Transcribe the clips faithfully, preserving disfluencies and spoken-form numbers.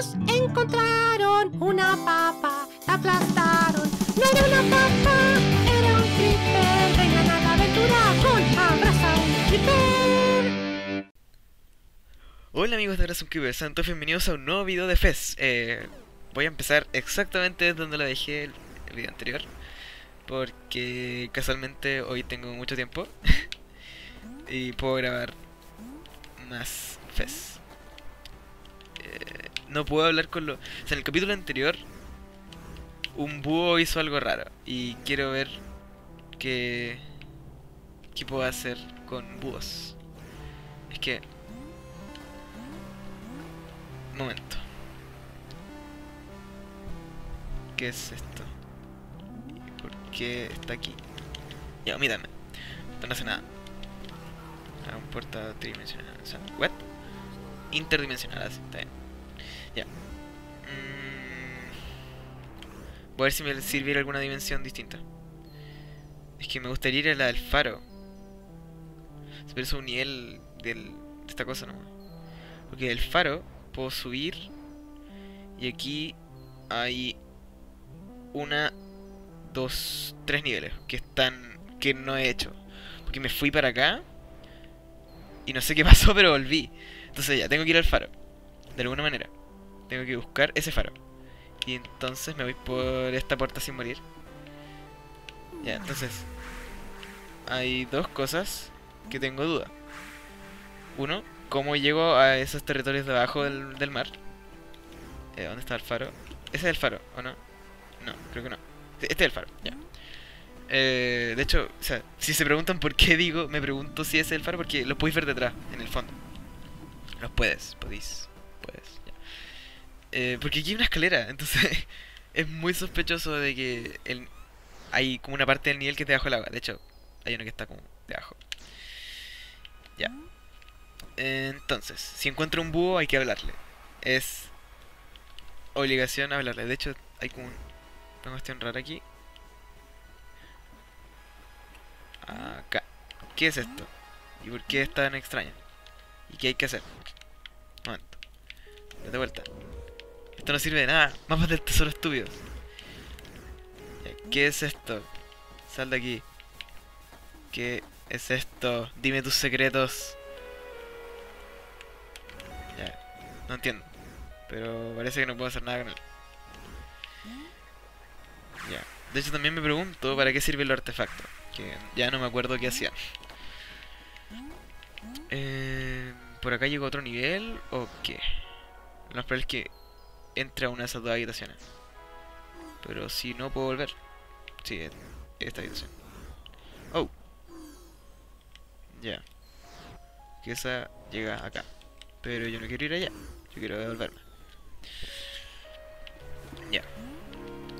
Ellos encontraron una papa, la aplastaron. No era una papa, era un creeper. Vengan a la aventura con Abraza un creeper. Hola amigos de Abraza un creeper, sean todos bienvenidos a un nuevo video de Fez. eh, Voy a empezar exactamente desde donde la dejé el video anterior, porque casualmente hoy tengo mucho tiempo y puedo grabar más Fez. No puedo hablar con los... O sea, en el capítulo anterior un búho hizo algo raro y quiero ver qué... qué puedo hacer con búhos. Es que... momento. ¿Qué es esto? ¿Por qué está aquí? Ya, mírame. No hace nada. A un portado tridimensional. O sea, ¿what? Interdimensional, así, está bien. Ya. Mm. Voy a ver si me sirve ir a alguna dimensión distinta. Es que me gustaría ir a la del faro. Pero es un nivel del, de esta cosa nomás. Porque del faro puedo subir. Y aquí hay una, dos, tres niveles que están, que no he hecho. Porque me fui para acá y no sé qué pasó, pero volví. Entonces ya, tengo que ir al faro. De alguna manera. Tengo que buscar ese faro. Y entonces me voy por esta puerta sin morir. Ya, entonces hay dos cosas que tengo duda. Uno, ¿cómo llego a esos territorios de abajo del, del mar? Eh, ¿Dónde está el faro? ¿Ese es el faro o no? No, creo que no. Este es el faro, ya. Eh, de hecho, o sea, si se preguntan por qué digo, me pregunto si ese es el faro, porque los podéis ver detrás, en el fondo. Los puedes, podéis, puedes. Eh, porque aquí hay una escalera, entonces es muy sospechoso de que el, hay como una parte del nivel que es debajo del agua. De hecho, hay uno que está como debajo. Ya. Eh, entonces, si encuentro un búho hay que hablarle. Es obligación hablarle. De hecho, hay como un, una cuestión rara aquí. Acá. ¿Qué es esto? ¿Y por qué es tan extraño? ¿Y qué hay que hacer? Un momento. Date vuelta. Esto no sirve de nada. Mapas del tesoro estúpidos. ¿Qué es esto? Sal de aquí. ¿Qué es esto? Dime tus secretos. Ya. No entiendo. Pero parece que no puedo hacer nada con él. Ya. De hecho también me pregunto para qué sirve el artefacto. Que ya no me acuerdo qué hacía. Eh, ¿Por acá llegó otro nivel? ¿O qué? Lo más probable es que entra a una de esas dos habitaciones. Pero si no puedo volver. Sí, esta habitación. Oh. Ya. Que esa llega acá. Pero yo no quiero ir allá. Yo quiero devolverme. Ya.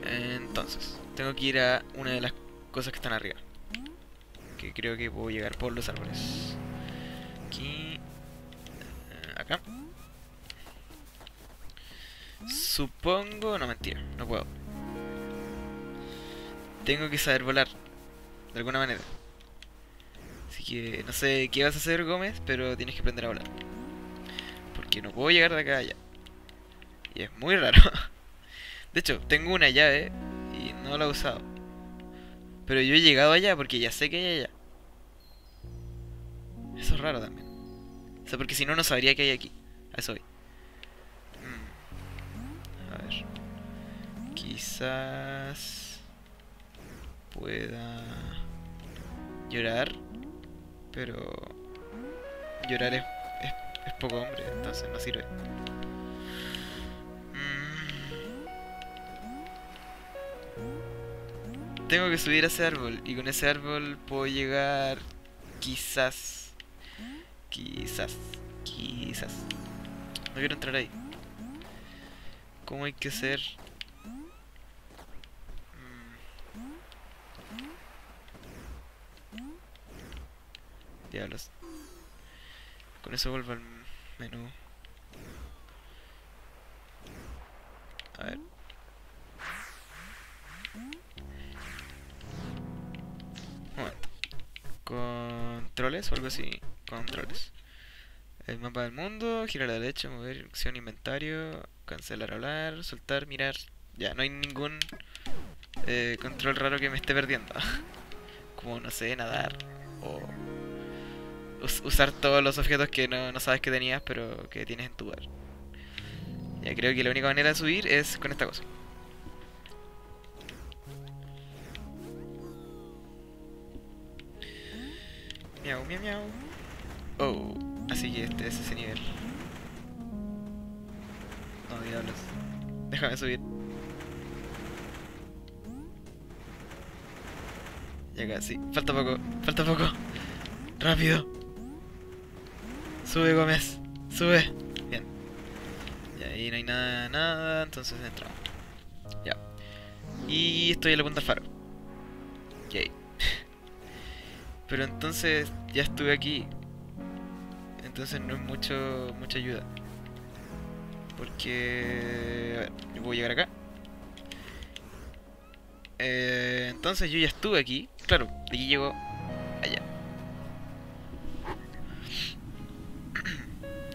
Entonces, tengo que ir a una de las cosas que están arriba. Que creo que puedo llegar por los árboles. Aquí. Acá. Supongo... no, mentira, no puedo. Tengo que saber volar de alguna manera. Así que no sé qué vas a hacer, Gómez, pero tienes que aprender a volar, porque no puedo llegar de acá a allá. Y es muy raro. De hecho, tengo una llave y no la he usado, pero yo he llegado allá porque ya sé que hay allá. Eso es raro también. O sea, porque si no, no sabría que hay aquí. A eso voy. Quizás pueda llorar, pero llorar es, es, es poco hombre, entonces no sirve. Mm. Tengo que subir a ese árbol y con ese árbol puedo llegar quizás, quizás, quizás. No quiero entrar ahí. ¿Cómo hay que hacer? Diablos. Con eso vuelvo al menú. A ver. Un momento. Controles o algo así. Controles. El mapa del mundo, girar a la derecha, mover, acción, inventario, cancelar, hablar, soltar, mirar. Ya, no hay ningún eh, control raro que me esté perdiendo. Como, no sé, nadar o us usar todos los objetos que no, no sabes que tenías pero que tienes en tu bar. Ya, creo que la única manera de subir es con esta cosa. Miau, miau, miau. Oh, así que este es ese nivel. No, diablos. Déjame subir. Y acá, sí. Falta poco, falta poco. Rápido. Sube, Gómez. Sube. Bien. Y ahí no hay nada, nada. Entonces entramos. Ya. Y estoy en la punta del faro. Ok. Pero entonces ya estuve aquí. Entonces no es mucho mucha ayuda. Porque... a ver, yo puedo llegar acá. Eh, entonces yo ya estuve aquí. Claro, de aquí llego allá.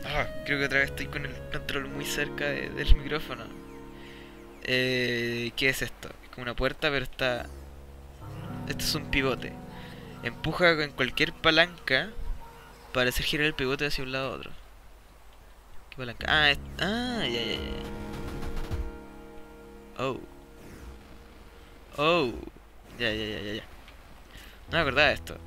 Ah, creo que otra vez estoy con el control muy cerca de, del micrófono. Eh, ¿Qué es esto? Es como una puerta, pero está... esto es un pivote. Empuja con cualquier palanca para hacer girar el pivote hacia un lado a otro. ¿Qué palanca? Ah, es... ah, ya, ya, ya. Oh. Oh. Ya, ya, ya, ya, ya. No me acordaba de esto.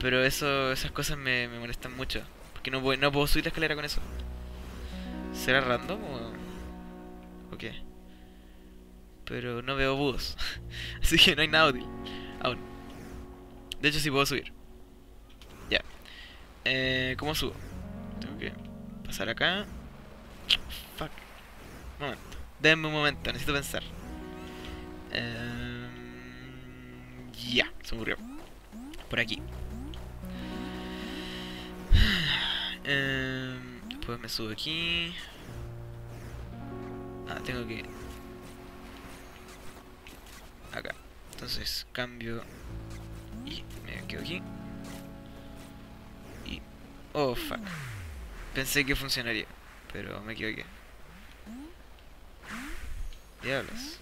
Pero eso, esas cosas me, me molestan mucho. Porque no, voy, no puedo subir la escalera con eso. ¿Será random o...? ¿O qué? Pero no veo búhos. Así que no hay nada útil. Aún. De hecho sí puedo subir. Ya. Eh, ¿Cómo subo? Tengo que pasar acá. Fuck. Un momento. Denme un momento. Necesito pensar. Eh, ya. Yeah, se murió. Por aquí. Eh, después me subo aquí. Ah, tengo que... acá. Entonces cambio y me quedo aquí. Y... oh, fuck. Pensé que funcionaría, pero me equivoqué. Diablos.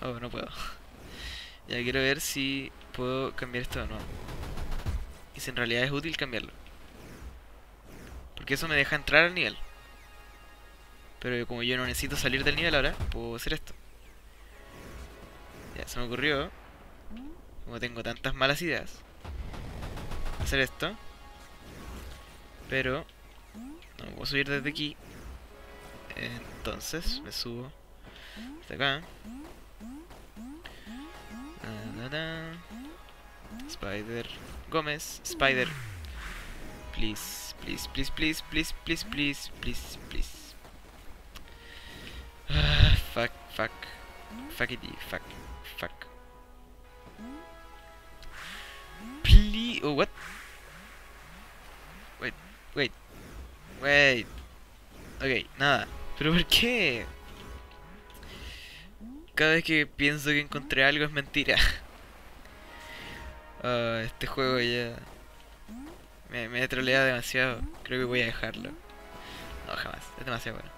Oh, no puedo. Ya quiero ver si puedo cambiar esto o no. Y si en realidad es útil cambiarlo. Porque eso me deja entrar al nivel. Pero como yo no necesito salir del nivel ahora, puedo hacer esto. Ya, se me ocurrió, como tengo tantas malas ideas, hacer esto. Pero no me puedo subir desde aquí. Entonces me subo hasta acá. Spider Gómez, Spider, please, please, please, please, please, please, please, please, please. Ah, fuck, fuck, fuckity, fuck, fuck. Please, oh what? Wait, wait, wait. Okay, nada. Pero ¿por qué? Cada vez que pienso que encontré algo es mentira. Uh, este juego ya me, me trolea demasiado. Creo que voy a dejarlo. No, jamás, es demasiado bueno.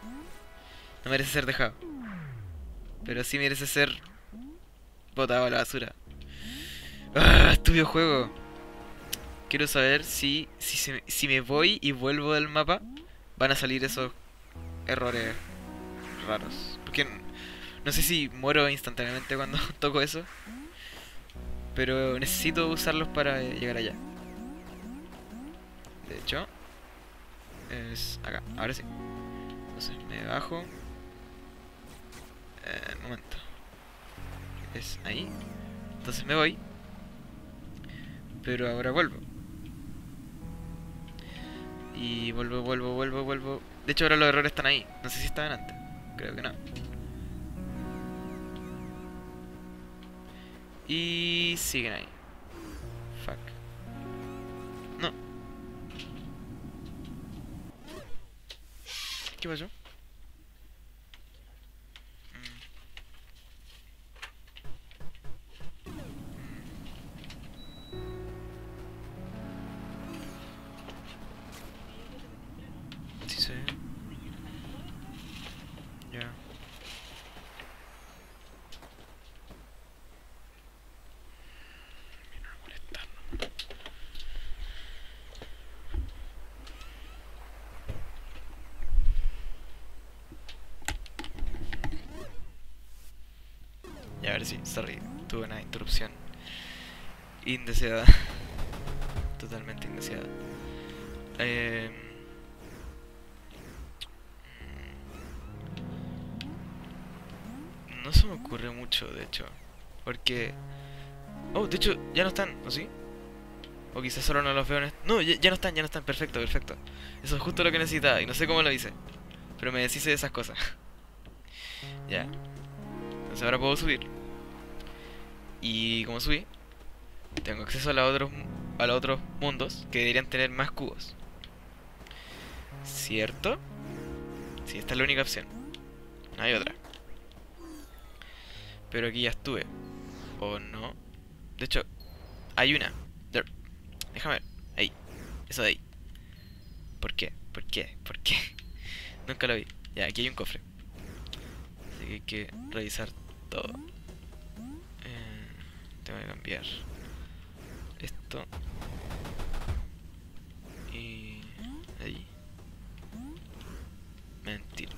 No merece ser dejado. Pero sí merece ser botado a la basura. ¡Ah, estúpido juego! Quiero saber si, si, se, si me voy y vuelvo del mapa, van a salir esos errores raros. Porque no sé si muero instantáneamente cuando toco eso, pero necesito usarlos para llegar allá. De hecho, es acá, ahora sí. Entonces me bajo. Eh, momento. Es ahí. Entonces me voy. Pero ahora vuelvo. Y vuelvo, vuelvo, vuelvo, vuelvo. De hecho ahora los errores están ahí. No sé si estaban antes. Creo que no. Y siguen ahí. Fuck. No. ¿Qué pasó? A ver si, sí, sorry, tuve una interrupción indeseada, totalmente indeseada. Eh... No se me ocurre mucho, de hecho, porque... Oh, de hecho, ya no están, ¿o sí? O quizás solo no los veo en este... No, ya, ya no están, ya no están, perfecto, perfecto. Eso es justo lo que necesitaba y no sé cómo lo hice, pero me deshice de esas cosas. Ya. Entonces ahora puedo subir. Y como subí, tengo acceso a los otros, a los otros mundos que deberían tener más cubos. ¿Cierto? Sí, esta es la única opción. No hay otra. Pero aquí ya estuve. ¿O no? De hecho, hay una. There. Déjame ver. Ahí. Eso de ahí. ¿Por qué? ¿Por qué? ¿Por qué? Nunca lo vi. Ya, aquí hay un cofre. Así que hay que revisar todo. Eh, tengo que cambiar esto. Y ahí. Mentira.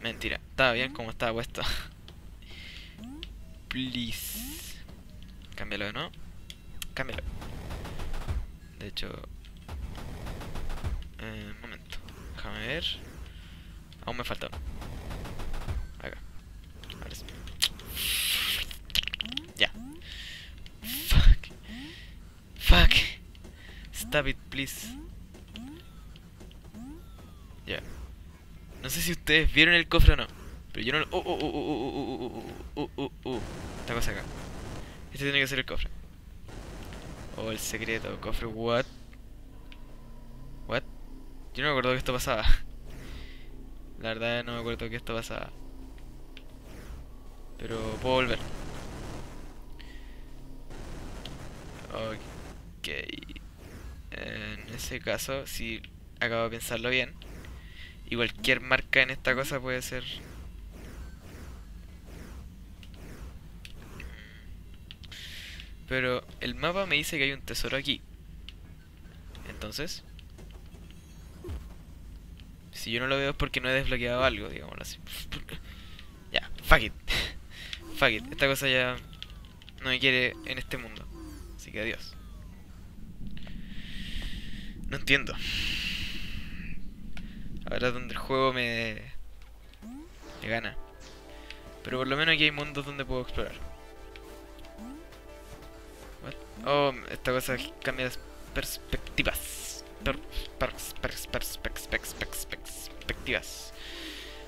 Mentira. Estaba bien como estaba puesto. Please. Cámbialo, ¿no? Cámbialo. De hecho... Eh, un momento. Déjame ver. Aún me falta uno. Ya. Fuck. Fuck. Stop it, please. Ya. Yeah. No sé si ustedes vieron el cofre o no, pero yo no lo... Oh, oh, oh, oh, oh, oh, oh, oh, oh. Esta cosa acá. Este tiene que ser el cofre. Oh, el secreto. Cofre, what? What? Yo no me acuerdo que esto pasaba. La verdad no me acuerdo que esto pasaba. Pero puedo volver. Ok. En ese caso, si acabo de pensarlo bien, y cualquier marca en esta cosa puede ser... Pero el mapa me dice que hay un tesoro aquí. Entonces... Si yo no lo veo es porque no he desbloqueado algo, digámoslo así. Ya, fuck it. Fuck it, esta cosa ya no me quiere en este mundo. Así que adiós. No entiendo. Ahora es donde el juego me... me gana. Pero por lo menos aquí hay mundos donde puedo explorar. What? Oh, esta cosa cambia las perspectivas. Per pers pers pers pers pers pers perspectivas.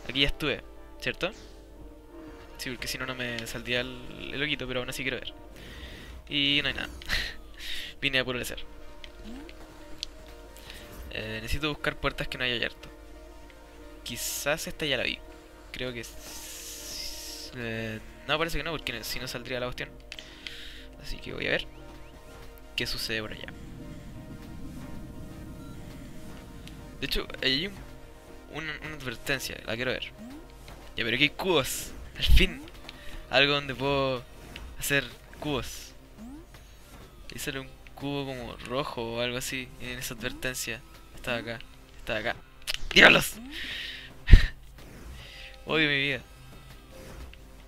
Aquí ya estuve, ¿cierto? Sí, porque si no, no me saldría el, el ojito, pero aún así quiero ver. Y no hay nada. Vine a puro lecer. Eh, necesito buscar puertas que no haya abierto. Quizás esta ya la vi. Creo que... Eh, no, parece que no, porque si no saldría la cuestión. Así que voy a ver qué sucede por allá. De hecho, hay un, una, una advertencia, la quiero ver. Ya, pero aquí hay cubos. Al fin, algo donde puedo hacer cubos. Y sale un cubo como rojo o algo así. En esa advertencia. Estaba acá, estaba acá. ¡Diablos! Odio mi vida.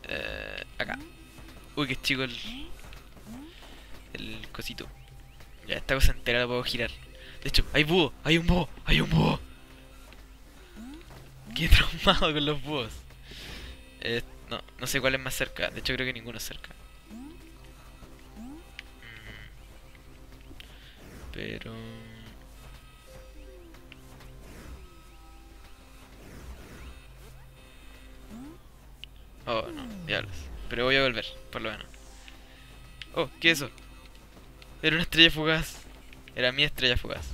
Eh, acá. Uy, qué chico el... el cosito. Ya, esta cosa entera la puedo girar. De hecho, hay búho, hay un búho, hay un búho. Qué traumado con los búhos. Eh, no, no sé cuál es más cerca. De hecho creo que ninguno es cerca. Pero... Oh, no, diablos. Pero voy a volver, por lo menos. Oh, ¿qué es eso? Era una estrella fugaz. Era mi estrella fugaz.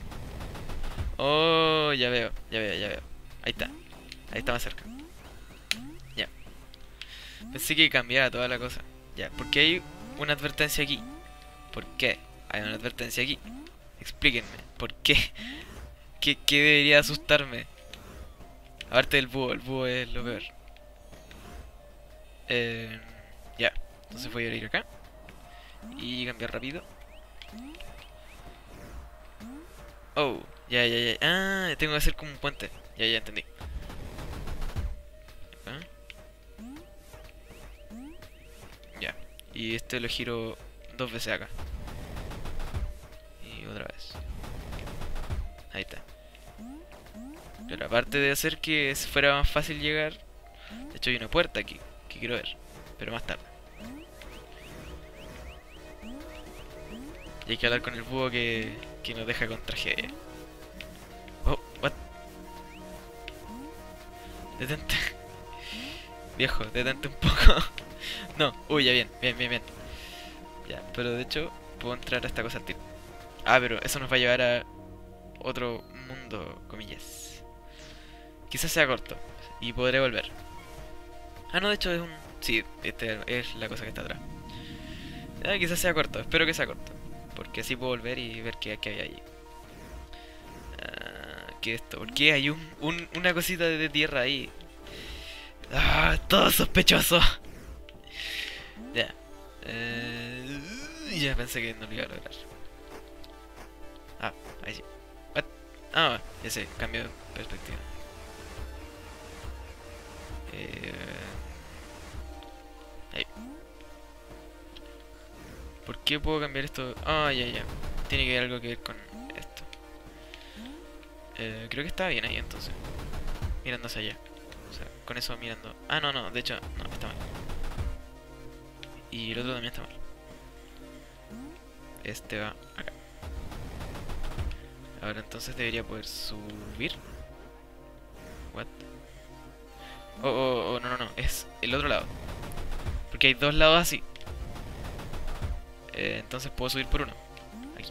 Oh, ya veo, ya veo, ya veo. Ahí está. Ahí está más cerca. Ya. Pensé que cambiara toda la cosa. Ya, ¿por qué hay una advertencia aquí? ¿Por qué hay una advertencia aquí? Explíquenme, ¿por qué? ¿Qué, qué debería asustarme? Aparte del búho, el búho es lo peor. Eh, ya, entonces voy a ir acá. Y cambiar rápido. Oh, ya, ya, ya. Ah, tengo que hacer como un puente. Ya, ya entendí. ¿Ah? Ya. Y este lo giro dos veces acá. Y otra vez. Ahí está. Pero aparte de hacer que fuera más fácil llegar. De hecho hay una puerta aquí que quiero ver. Pero más tarde. Y hay que hablar con el búho que, que nos deja con tragedia. Oh, what? Detente. Viejo, detente un poco. No, uy, ya bien, bien, bien, bien. Ya, pero de hecho puedo entrar a esta cosa al tiro. Ah, pero eso nos va a llevar a otro mundo, comillas. Quizás sea corto y podré volver. Ah, no, de hecho es un... Sí, este es la cosa que está atrás. Ah, quizás sea corto, espero que sea corto. Porque así puedo volver y ver qué, qué hay allí. Ah, ¿qué es esto? ¿Por qué hay un, un, una cosita de tierra ahí? Ah, todo sospechoso. Ya. Eh, ya pensé que no lo iba a lograr. Ah, ahí sí. What? Ah, ya sé, cambio de perspectiva. Eh, ahí. ¿Por qué puedo cambiar esto? Ah, ya, ya. Tiene que haber algo que ver con esto. Eh, creo que estaba bien ahí entonces. Mirando hacia allá. O sea, con eso mirando... Ah, no, no. De hecho, no, está mal. Y el otro también está mal. Este va acá. Ahora entonces debería poder subir. What? Oh, oh, oh, no, no, no. Es el otro lado. Porque hay dos lados así. Eh, entonces puedo subir por uno. Aquí.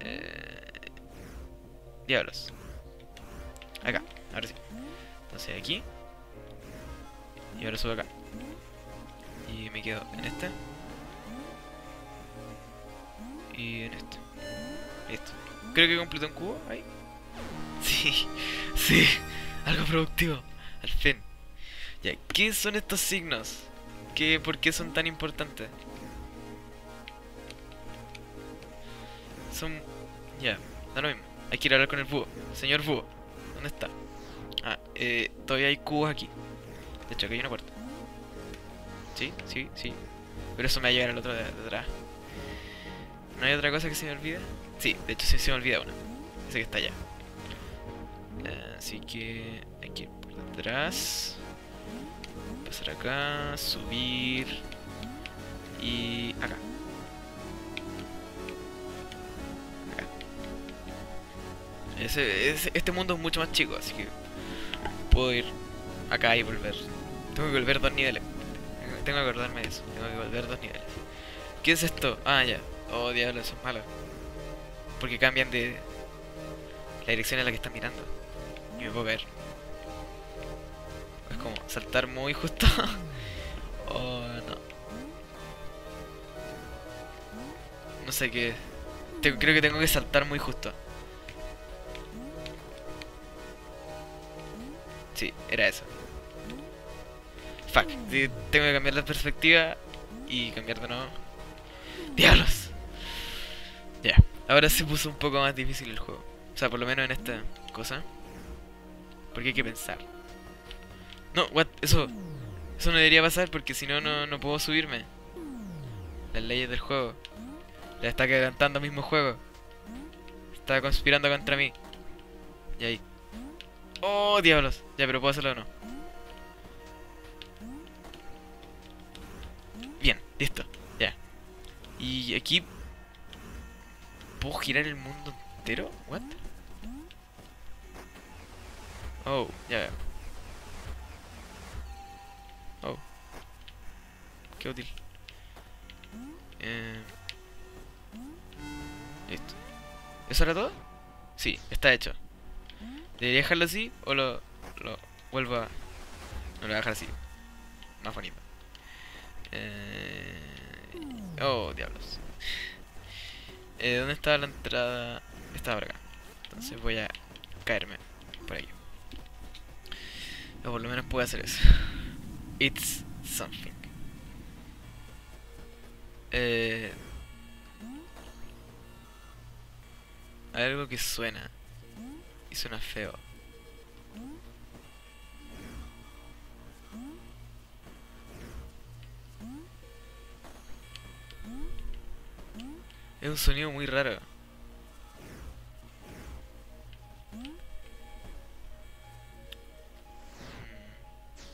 Eh, diablos. Acá, ahora sí. Entonces aquí. Y ahora subo acá. Y me quedo en este. Y en este. Listo. Creo que completé un cubo ahí. Sí, sí. Algo productivo. Al fin. Ya, ¿qué son estos signos? ¿Qué, ¿Por qué son tan importantes? Son... Ya, yeah, da lo mismo. Hay que ir a hablar con el búho. Señor búho, ¿dónde está? Ah, eh, todavía hay cubos aquí. De hecho, aquí hay una puerta. Sí, sí, sí. Pero eso me va a llevar al otro de, de atrás. ¿No hay otra cosa que se me olvida? Sí, de hecho sí, se me olvida una. Ese que está allá. Así que... hay que ir por detrás. Pasar acá, subir y acá. Acá. Ese, ese, este mundo es mucho más chico, así que puedo ir acá y volver. Tengo que volver dos niveles. Tengo que acordarme de eso. Tengo que volver dos niveles. ¿Qué es esto? Ah, ya. Oh, diablo, eso es malo. Porque cambian de la dirección en la que están mirando. Y me puedo caer. Es como saltar muy justo. Oh, no. No sé qué. Te, creo que tengo que saltar muy justo. Sí, era eso. Fuck. Sí, tengo que cambiar la perspectiva y cambiar de nuevo. ¡Diablos! Ya. Yeah. Ahora se puso un poco más difícil el juego. O sea, por lo menos en esta cosa. Porque hay que pensar. No, what, eso, eso no debería pasar porque si no, no puedo subirme. Las leyes del juego. La está quebrantando el mismo juego. Está conspirando contra mí. Y ahí. Oh, diablos. Ya, pero puedo hacerlo o no. Bien, listo. Ya. Y aquí... ¿Puedo girar el mundo entero? What? Oh, ya veo. Qué útil. Eh... Listo. ¿Eso era todo? Sí, está hecho. ¿Debería dejarlo así o lo, lo vuelvo a... No, lo voy a dejar así. Más bonito. Eh... Oh, diablos. Eh, ¿dónde estaba la entrada? Estaba por acá. Entonces voy a caerme por ahí. O por lo menos puedo hacer eso. It's something. Eh... Hay algo que suena. Y suena feo. Es un sonido muy raro.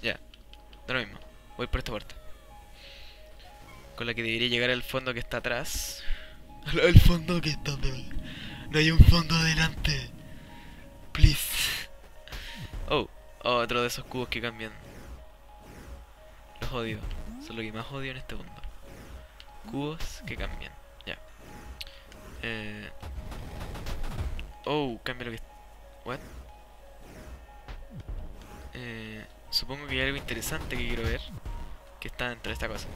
Ya, da lo mismo. Voy por esta puerta. Con la que debería llegar al fondo que está atrás. Al fondo que está atrás. No hay un fondo adelante. Please. Oh, oh, otro de esos cubos que cambian. Los odio. Son lo que más odio en este mundo. Cubos que cambian. Ya. Eh... Oh, cambia lo que... What? Eh... Supongo que hay algo interesante que quiero ver. Que está dentro de esta cosa.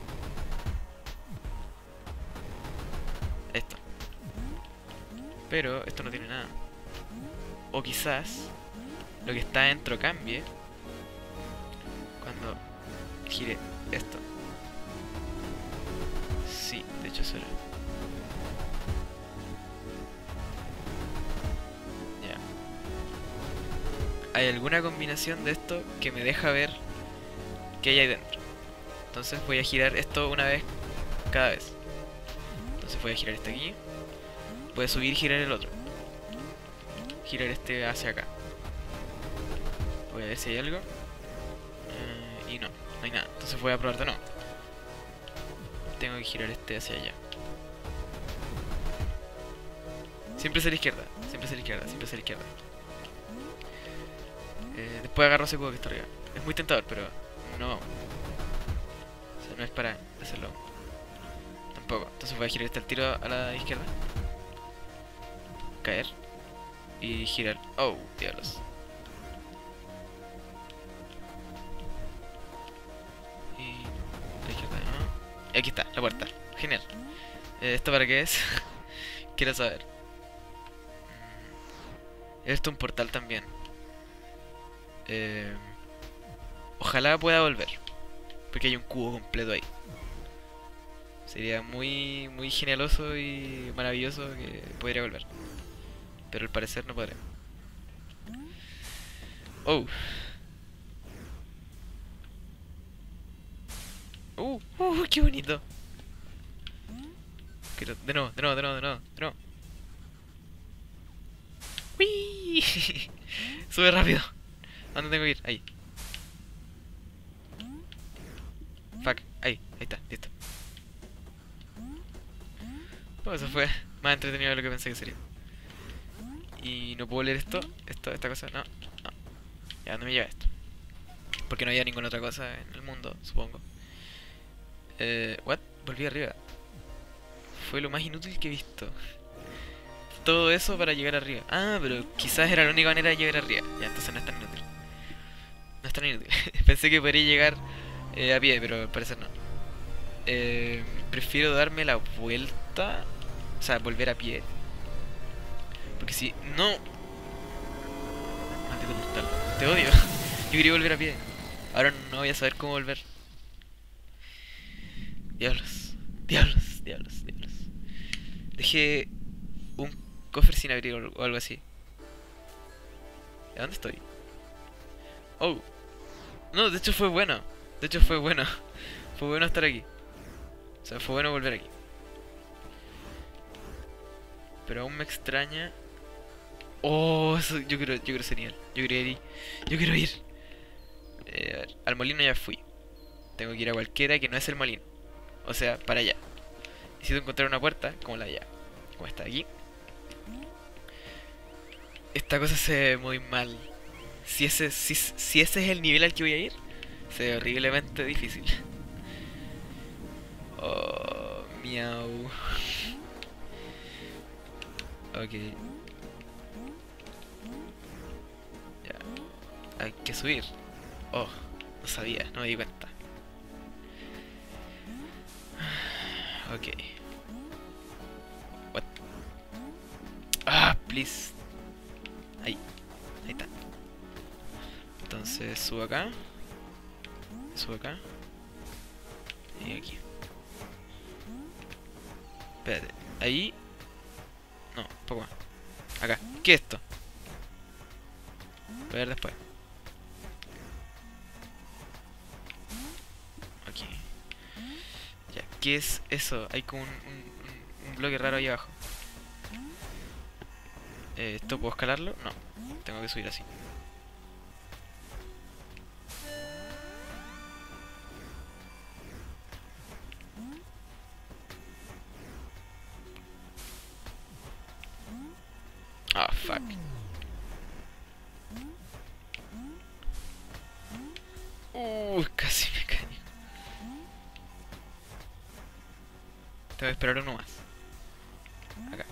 Esto. Pero esto no tiene nada. O quizás lo que está dentro cambie cuando gire esto. Sí, de hecho será. Ya. Yeah. Hay alguna combinación de esto que me deja ver qué hay ahí dentro. Entonces voy a girar esto una vez cada vez. Entonces voy a girar este aquí. Puede subir y girar el otro. Girar este hacia acá. Voy a ver si hay algo. Eh, y no, no hay nada. Entonces voy a probar de nuevo. Tengo que girar este hacia allá. Siempre hacia la izquierda. Siempre hacia la izquierda. Siempre hacia la izquierda. Eh, después agarro ese cubo que está arriba. Es muy tentador, pero no vamos. O sea, no es para hacerlo. Tampoco. Entonces voy a girar este al tiro a la izquierda. Caer y girar. Oh, diablos. Y la izquierda, ¿no? Y aquí está, la puerta. Genial. Eh, ¿Esto para qué es? Quiero saber. Esto es un portal también. Eh, ojalá pueda volver. Porque hay un cubo completo ahí. Sería muy, muy genialoso y maravilloso que podría volver. Pero al parecer no podré. Oh. Uh, uh, qué bonito. Quiero, de nuevo, de nuevo, de nuevo, de nuevo, de nuevo. ¡Wii! Sube rápido. ¿A dónde tengo que ir? Ahí. Fuck, ahí, ahí está, listo. Bueno, eso fue más entretenido de lo que pensé que sería. Y no puedo leer esto, esto, esta cosa, no, no. Ya, no me lleva esto. Porque no había ninguna otra cosa en el mundo, supongo. Eh, what? Volví arriba. Fue lo más inútil que he visto. Todo eso para llegar arriba. Ah, pero quizás era la única manera de llegar arriba. Ya, entonces no es tan inútil. No es tan inútil. Pensé que podría llegar eh, a pie, pero al parecer no. Eh, prefiero darme la vuelta. O sea, volver a pie. Porque si... ¡No! Maldito portal. Te odio. Yo quería volver a pie. Ahora no voy a saber cómo volver. Diablos. Diablos, diablos, diablos. Dejé un cofre sin abrir o algo así. ¿A dónde estoy? Oh. No, de hecho fue bueno. De hecho fue bueno. Fue bueno estar aquí. O sea, fue bueno volver aquí. Pero aún me extraña... Oh, eso, yo quiero, yo quiero ser nivel. Yo quiero ir. Yo quiero ir. Eh, a ver, al molino ya fui. Tengo que ir a cualquiera que no es el molino. O sea, para allá. Necesito encontrar una puerta como la de allá. Como esta de aquí. Esta cosa se ve muy mal. Si ese, si, si ese es el nivel al que voy a ir, se ve horriblemente difícil. Oh, Miau. Ok. Ya. Hay que subir. Oh, no sabía, no me di cuenta. Ok. What? Ah, please. Ahí. Ahí está. Entonces subo acá. Subo acá. Y aquí. Espérate. Ahí. No, un poco más. Acá. ¿Qué es esto? Voy a ver después. Aquí. Ya, ¿qué es eso? Hay como un, un, un bloque raro ahí abajo. Eh, ¿Esto puedo escalarlo? No. Tengo que subir así. Ah, oh, fuck. Uh, casi me caí. Te voy a esperar uno más. Acá.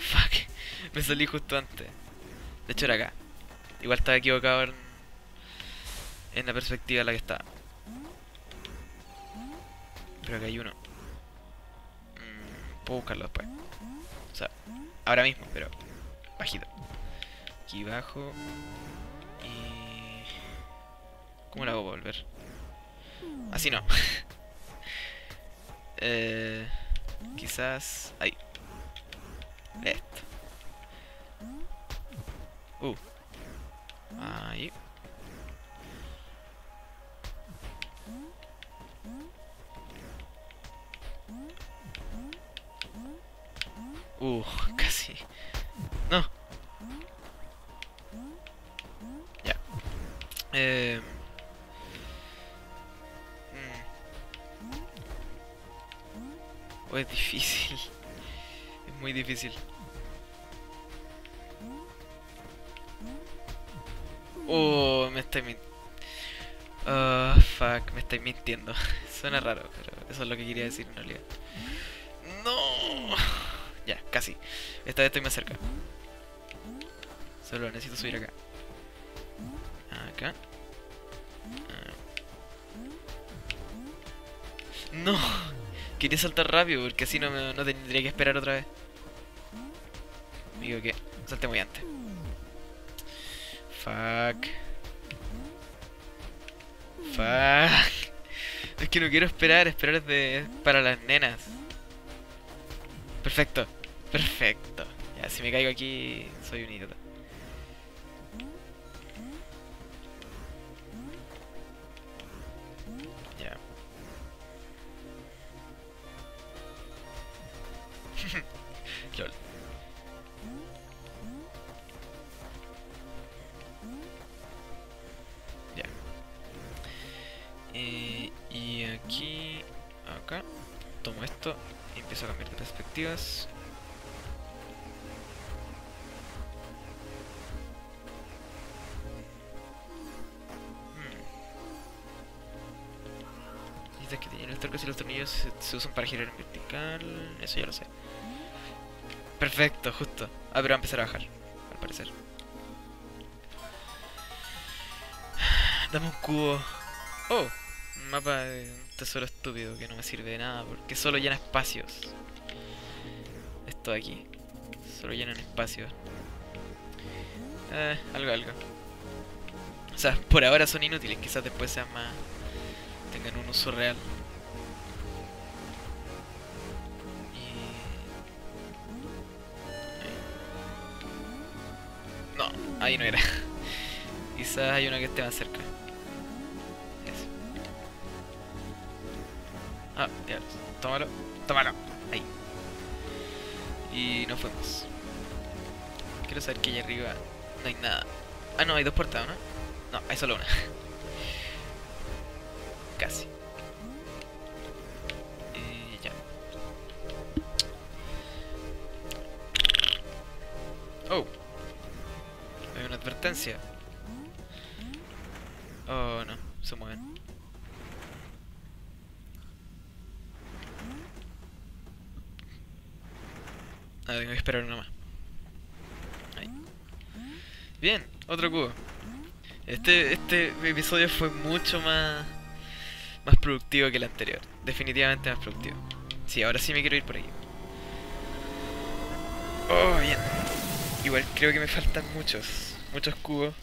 Fuck. Me salí justo antes. De hecho era acá. Igual estaba equivocado en, en la perspectiva en la que estaba. Pero acá hay uno. Puedo buscarlo después. O sea, ahora mismo, pero bajito. Aquí bajo. Y... ¿cómo lo hago para volver? Así no. eh, quizás... ahí. Listo. Uh. Ahí. Uh, casi. No. Ya. Eh... Mm. Oh, es difícil. Es muy difícil. Oh, me estoy mintiendo. Oh, fuck, me estoy mintiendo. Suena raro, pero eso es lo que quería decir en realidad. No. Ya, casi. Esta vez estoy más cerca. Solo necesito subir acá. Acá. No. Quería saltar rápido porque así no, me, no tendría que esperar otra vez. Digo que salté muy antes. Fuck. Fuck. Es que no quiero esperar. Esperar es, de, es para las nenas. Perfecto, perfecto. Ya, si me caigo aquí, soy un idiota. Ya. Lol. Ya. Eh, y aquí, acá, tomo esto. Empiezo a cambiar de perspectivas. Hmm. Dice que tienen los torcos y los tornillos se, se usan para girar en vertical. Eso ya lo sé. Perfecto, justo. Ah, pero va a empezar a bajar, al parecer. Dame un cubo. Oh, un mapa de... tesoro estúpido que no me sirve de nada porque solo llena espacios. Esto de aquí solo llenan espacios. Eh, algo, algo. O sea, por ahora son inútiles, quizás después sean más. Tengan un uso real. Y... no, ahí no era. Quizás hay uno que esté más cerca. Ah, diablos. Tómalo, tómalo. Ahí. Y nos fuimos. Quiero saber que allá arriba no hay nada. Ah, no, hay dos puertas, ¿no? No, hay solo una. Casi. Y ya. Oh. Hay una advertencia. Oh, no. se mueven. A ver, me voy a esperar una más. Ahí. Bien, otro cubo. Este, este episodio fue mucho más, más productivo que el anterior. Definitivamente más productivo. Sí, ahora sí me quiero ir por aquí. Oh, bien. Igual creo que me faltan muchos, muchos cubos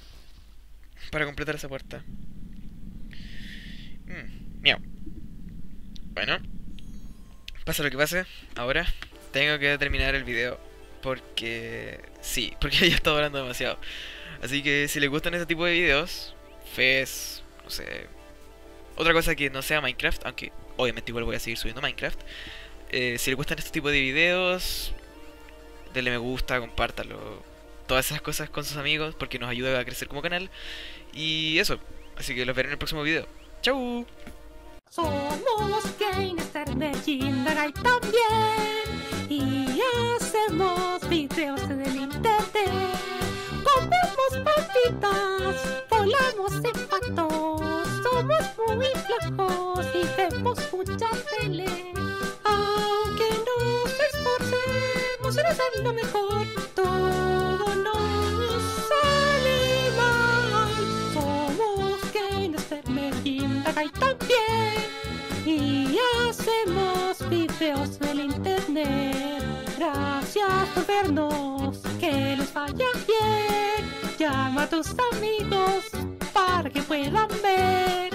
para completar esa puerta. Mm, miau. Bueno, pasa lo que pase, ahora tengo que terminar el video porque... sí, porque ya está durando demasiado. Así que si les gustan ese tipo de videos, Fez, no sé, otra cosa que no sea Minecraft, aunque obviamente igual voy a seguir subiendo Minecraft. Eh, si les gustan este tipo de videos, denle me gusta, compártalo, todas esas cosas con sus amigos porque nos ayuda a crecer como canal. Y eso, así que los veré en el próximo video. ¡Chau! Somos gamers de Gilderai también, y hacemos videos en el internet. Comemos papitas, volamos en patos, somos muy flojos y vemos mucha tele. Aunque nos esforcemos en hacer lo mejor, todo nos sale mal. Somos gamers de Gilderai también, y hacemos videos en el internet. Gracias por vernos, que les vaya bien. Llama a tus amigos para que puedan ver.